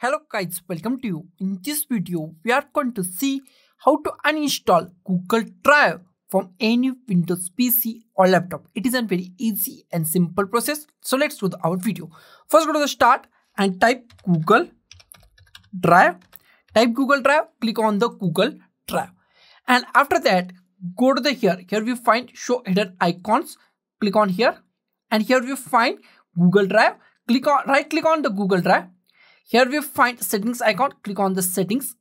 Hello guys, welcome to you. In this video, we are going to see how to uninstall Google Drive from any Windows PC or laptop. It is a very easy and simple process. So let's do our video. First go to the start and type Google Drive. Type Google Drive, click on the Google Drive. And after that, go to the here we find show hidden icons. Click on here and here we find Google Drive. Right click on the Google Drive. Here we find settings icon, click on the settings.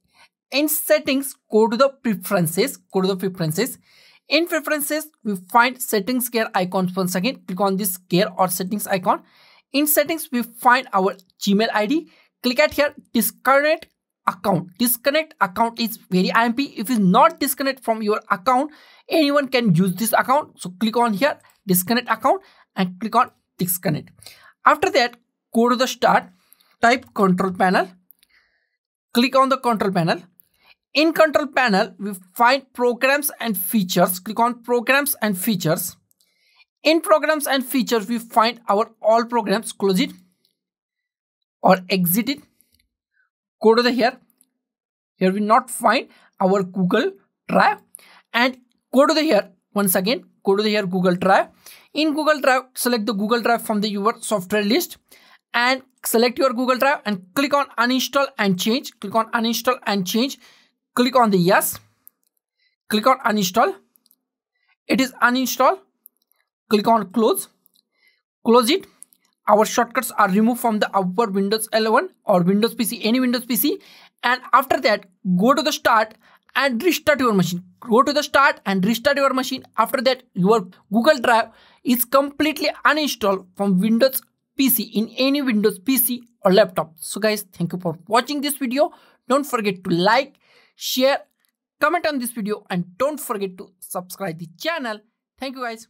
In settings, go to the preferences, In preferences, we find settings gear icons once again, click on this gear or settings icon. In settings, we find our Gmail ID, click at here, disconnect account. Disconnect account is very IMP. If it's not disconnect from your account, anyone can use this account. So click on here, disconnect account and click on disconnect. After that, go to the start. Type control panel, click on the control panel. In control panel, we find programs and features, click on programs and features. In programs and features, we find our all programs, close it or exit it. Go to the here we not find our Google Drive and go to the here once again, go to the here Google Drive. In Google Drive, select the Google Drive from the your software list and select your Google Drive and click on uninstall and change. Click on uninstall and change. Click on the yes. Click on uninstall. It is uninstall. Click on close. Close it. Our shortcuts are removed from the our Windows 11 or Windows PC, any Windows PC. And after that, go to the start and restart your machine. Go to the start and restart your machine. After that, your Google Drive is completely uninstalled from Windows PC, in any Windows PC or laptop. So guys, thank you for watching this video. Don't forget to like, share, comment on this video and don't forget to subscribe the channel. Thank you guys.